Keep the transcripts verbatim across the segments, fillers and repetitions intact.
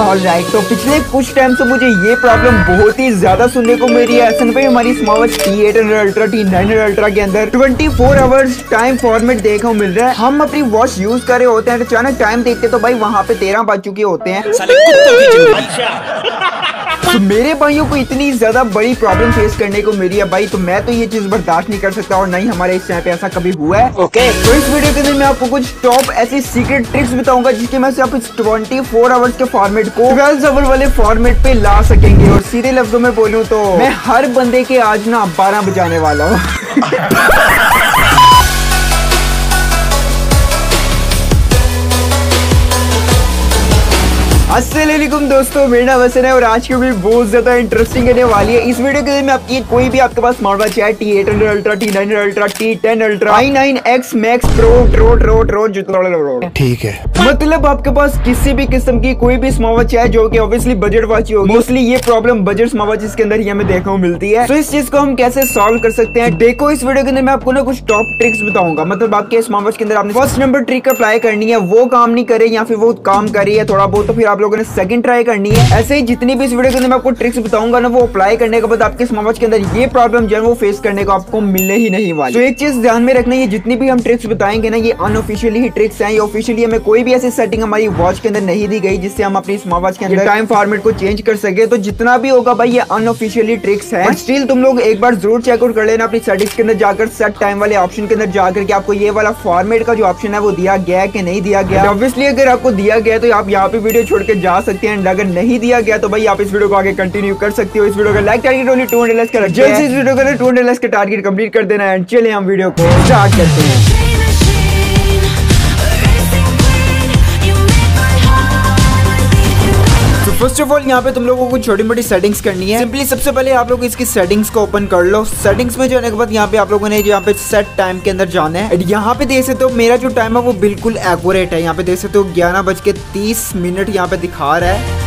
Alright, तो पिछले कुछ टाइम से मुझे ये प्रॉब्लम बहुत ही ज्यादा सुनने को मिल रही है। असल में हमारी smartwatch T eight hundred ultra T nine hundred ultra के अंदर twenty four hours time format देखने को मिल रहा है। हम अपनी वॉच यूज करे होते हैं, अचानक टाइम देखते तो भाई वहाँ पे तेरह बज चुके होते हैं। तो मेरे भाइयों को इतनी ज्यादा बड़ी प्रॉब्लम फेस करने को मिली है भाई, तो मैं तो ये चीज बर्दाश्त नहीं कर सकता और नहीं हमारे इस चैनल पे ऐसा कभी हुआ है। Okay okay. तो इस वीडियो के अंदर मैं आपको कुछ टॉप ऐसी सीक्रेट ट्रिक्स बताऊंगा जिसके मैं आप इस ट्वेंटी फोर आवर्स के फॉर्मेट को ट्वेल्व आवर वाले फॉर्मेट पे ला सकेंगे। और सीधे लफ्जों में बोलूँ तो मैं हर बंदे के आज ना बारह बजाने वाला हूँ। अस्सलामुअलैकुम दोस्तों, मेरा नाम हसन है और आज की वीडियो बहुत ज्यादा इंटरेस्टिंग होने वाली है। इस वीडियो के अंदर मैं आपकी कोई भी आपके पास स्मार्ट वॉच है T eight hundred ultra T nine hundred ultra T ten ultra I nine X max pro ट्रो ट्रो ट्रो जितना ठीक है, मतलब आपके पास किसी भी किस्म की कोई भी स्मार्ट वॉच है जो कि ऑब्वियसली बजट वॉच ही होगी। मोस्टली ये प्रॉब्लम बजट स्मार्ट वॉच के अंदर ही हमें देखने को मिलती है। तो इस चीज को हम कैसे सॉल्व कर सकते हैं देखो, इस वीडियो के अंदर मैं आपको ना कुछ टॉप ट्रिक्स बताऊंगा। मतलब आपके स्मार्ट वॉच के अंदर आपने फर्स्ट नंबर ट्रिक अप्लाई करनी है, वो काम नहीं करे या फिर वो काम करे या थोड़ा बहुत, तो फिर लोगों ने सेकंड ट्राई करनी है। ऐसे ही जितनी भी इस वीडियो के अंदर मैं आपको ट्रिक्स बताऊंगा ना, वो अप्लाई करने के बाद आपके स्मार्टवॉच के अंदर ये प्रॉब्लम जो है वो फेस करने को आपको मिलने ही नहीं वाली। तो एक चीज ध्यान में रखना, ये जितनी भी हम ट्रिक्स बताएंगे ना, ये अनऑफिशियली ही ट्रिक्स हैं। ये ऑफिशियली हमें कोई भी ऐसी सेटिंग हमारी वॉच के अंदर नहीं दी गई जिससे हम अपनी स्मार्टवॉच के अंदर टाइम फॉर्मेट को चेंज कर सके। तो जितना भी होगा भाई ये अनऑफिशियली ट्रिक्स है। स्टिल तुम लोग एक बार जरूर चेकआउट कर लेना अपनी सेटिंग्स के अंदर जाकर, सेट टाइम वाले ऑप्शन के अंदर जाकर कि आपको ये वाला फॉर्मेट का जो ऑप्शन है वो दिया गया है कि नहीं दिया गया। ऑब्वियसली अगर आपको दिया गया तो आप यहाँ पे वीडियो छोड़ जा सकते हैं, अगर नहीं दिया गया तो भाई आप इस वीडियो को आगे कंटिन्यू कर सकते हो। इस वीडियो का like target only two hundred का रखते हैं। इस वीडियो का टू हंड्रेड का टारगेट कंप्लीट कर देना है। चलिए हम वीडियो को स्टार्ट करते हैं। फर्स्ट ऑफ ऑल यहाँ पे तुम लोगों को छोटी मोटी सेटिंग्स करनी है। सिंपली सबसे पहले आप लोग इसकी सेटिंग्स को ओपन कर लो। सेटिंग्स में जाने के बाद यहाँ पे आप लोगों ने यहाँ पे सेट टाइम के अंदर जाना है। यहाँ पे देख सकते हो मेरा जो टाइम है वो बिल्कुल एक्यूरेट है। यहाँ पे देख सकते हो ग्यारह बज के तीस मिनट यहाँ पे दिखा रहा है।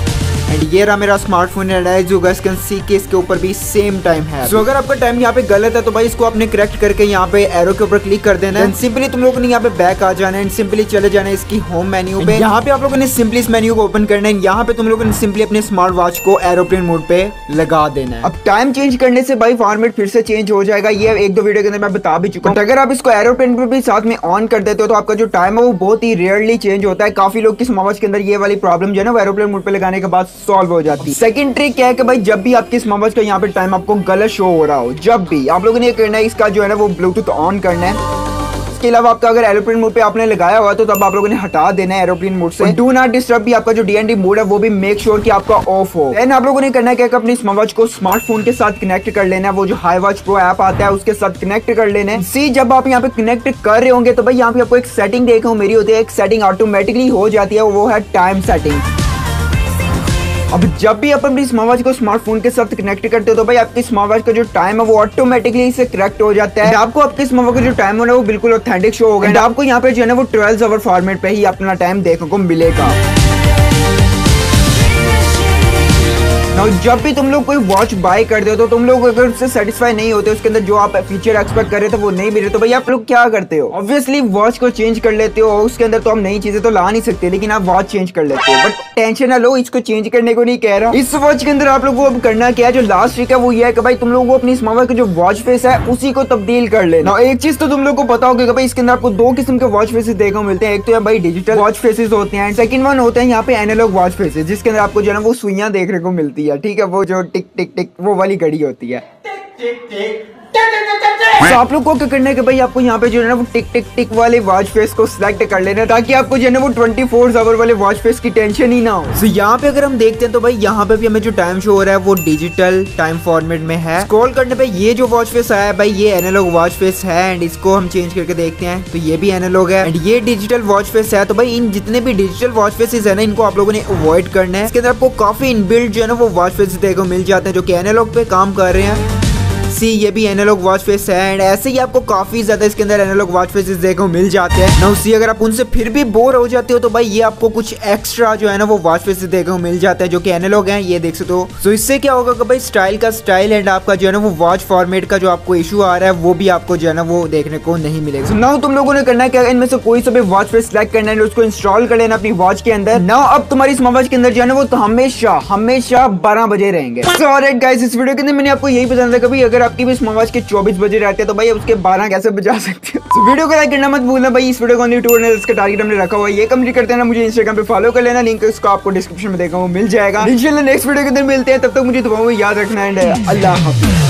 एंड ये रहा मेरा स्मार्टफोन एडाइज जो गैस कैन सी के इसके ऊपर भी सेम टाइम है। सो so, अगर आपका टाइम यहाँ पे गलत है तो भाई इसको आपने करेक्ट करके यहाँ पे एरो के ऊपर क्लिक कर देना है। सिंपली तुम लोगों ने यहाँ पे बैक आ जाना है एंड सिंपली चले जाना है इसकी होम मेन्यू पे। यहाँ पे आप लोगों ने सिंपली इस मेन्यू को ओपन करना है। यहाँ पे तुम लोगों ने सिंपली अपने स्मार्ट वॉच को एरोप्लेन मोड पे लगा देना है। अब टाइम चेंज करने से भाई फॉर्मेट फिर से चेंज हो जाएगा, ये एक दो वीडियो के अंदर मैं बता भी चुका हूँ। अगर आप इसको एरोप्लेन पे भी साथ में ऑन कर देते हो तो आपका जो टाइम है वो बहुत ही रेयरली चेंज होता है। काफी लोग की स्मार्ट वॉच के अंदर ये वाली प्रॉब्लम जो है ना एरोप्लेन मोड पे लगाने के बाद सॉल्व हो जाती है। सेकंड ट्रिक क्या है कि भाई जब भी आपकी स्मार्ट वॉच का यहाँ पे टाइम आपको गलत शो हो रहा हो, जब भी आप लोगों ने ये करना है, इसका जो है ना वो ब्लूटूथ ऑन करना है। इसके अलावा आपका अगर एरोप्लेन मोड पे आपने लगाया हुआ तो तब आप लोगों ने हटा देना है एरोप्लेन मोड से। डू नॉट डिस्टर्ब भी आपका जो डीएनडी मोड है वो भी मेक श्योर कि आपका ऑफ हो। देन आप लोगों ने करना क्या है कि अपने स्मार्टवॉच को स्मार्टफोन के साथ कनेक्ट कर लेना है। वो जो HiWatch Pro ऐप आता है उसके साथ कनेक्ट कर लेना है। सी जब आप यहाँ पे कनेक्ट कर रहे होंगे तो भाई यहाँ पे आपको एक सेटिंग देखो मेरी होती है, एक सेटिंग ऑटोमेटिकली हो जाती है, वो है टाइम सेटिंग। अब जब भी आप अपनी स्मार्ट वॉच को स्मार्टफोन के साथ कनेक्ट करते हो तो भाई आपकी स्मार्ट वॉच का जो टाइम है वो ऑटोमेटिकली इसे करेक्ट हो जाता है। आपको आपके स्मार्ट वॉच का जो टाइम है वो बिल्कुल ऑथेंटिक शो होगा। आपको यहाँ पे जो है ना वो ट्वेल्व आवर फॉर्मेट पे ही अपना टाइम देखने को मिलेगा। और जब भी तुम लोग कोई वॉच बाय कर दे तो तुम लोग अगर उससे सेटिस्फाई नहीं होते, उसके अंदर जो आप फीचर एक्सपेक्ट कर रहे थे वो नहीं मिल रहे तो भाई आप लोग क्या करते हो, ऑब्वियसली वॉच को चेंज कर लेते हो। उसके अंदर तो हम नई चीजें तो ला नहीं सकते लेकिन आप वॉच चेंज कर लेते हो। बट टेंशन ना लो, इसको चेंज करने को नहीं कह रहा। इस वॉच के अंदर आप लोग को अब करना क्या है, जो लास्ट ट्रिक है वो ये है कि भाई तुम लोगों को अपनी स्मार्ट वॉच का जो वॉच फेस है उसी को तब्दील कर लेना। एक चीज तो तुम लोग को पता होगा कि भाई इसके अंदर आपको दो किस्म के वॉच फेसेस देखने को मिलते हैं। एक तो भाई डिजिटल वॉच फेसेस होते हैं, सेकंड वन होते हैं यहाँ पे एनालॉग वॉच फेसेस जिसके अंदर आपको जो है वो सुइयां देखने को मिलती है। ठीक है, वो जो टिक टिक टिक वो वाली घड़ी होती है। टिक टिक तो आप लोग को क्या करना है कि भाई आपको यहाँ पे जो है ना वो टिक टिक टिक वाले वॉच फेस को सिलेक्ट कर लेना है ताकि आपको जो है ना वो ट्वेंटी फोर आवर वाले वॉच फेस की टेंशन ही ना हो। so, यहाँ पे अगर हम देखते हैं तो भाई यहाँ पे भी हमें जो टाइम शो हो रहा है वो डिजिटल टाइम फॉर्मेट में है। स्क्रॉल करने पे ये जो वॉच फेस आया है भाई ये एनालॉग वॉच फेस है एंड इसको हम चेंज करके देखते हैं तो ये भी एनालॉग है एंड ये डिजिटल वॉच फेस है। तो भाई इन जितने भी डिजिटल वॉच फेसेस है ना इनको आप लोगों ने अवॉइड करना है। इसके अंदर आपको काफी इनबिल्ट जो है ना वो वॉच फेस देखो मिल जाते हैं जो की एनालॉग पे काम कर रहे हैं। सी, ये भी एनालॉग वॉच फेस है एंड ऐसे ही आपको काफी ज्यादा इसके अंदर एनालॉग वॉच फेसेस देखने को मिल जाते हैं। नाउ सी, अगर आप उनसे फिर भी बोर हो जाते हो तो भाई ये आपको कुछ एक्स्ट्रा जो है ना वो वॉच फेसेस देखने को मिल जाता है जो कि एनालॉग है, ये देख सकते हो। तो इससे क्या होगा कि भाई स्टाइल का स्टाइल एंड आपका जो है ना वो वॉच फॉर्मेट का जो आपको इशू आ रहा है वो भी आपको जो है ना वो देखने को नहीं मिलेगा। so, नाउ तुम लोगों ने करना क्या, इनमें से कोई सब वॉच फेस सेलेक्ट करना है, उसको इंस्टॉल कर लेना अपनी वॉच के अंदर। नाउ अब तुम्हारी स्मार्ट वॉच के अंदर जो है ना वो हमेशा हमेशा बारह बजे रहेंगे। सो ऑलराइट गाइस, इस वीडियो के अंदर मैंने आपको यही बताया था कभी अगर आपकी भी स्मार्ट वॉच के चौबीस बजे रहते हैं तो भाई उसके बारह कैसे बजा सकते हो। so, वीडियो को लाइक करना मत भूलना भाई, इस वीडियो को यूट्यूब का टारगेट हमने रखा हुआ है ये कंप्लीट करते हैं ना। मुझे इंस्टाग्राम पे फॉलो कर लेना, लिंक इसको आपको डिस्क्रिप्शन में देखा वो मिल जाएगा। इंशाल्लाह नेक्स्ट वीडियो के अंदर मिलते हैं, तब तक मुझे दुआओं में याद रखना एंड अल्लाह हाफिज।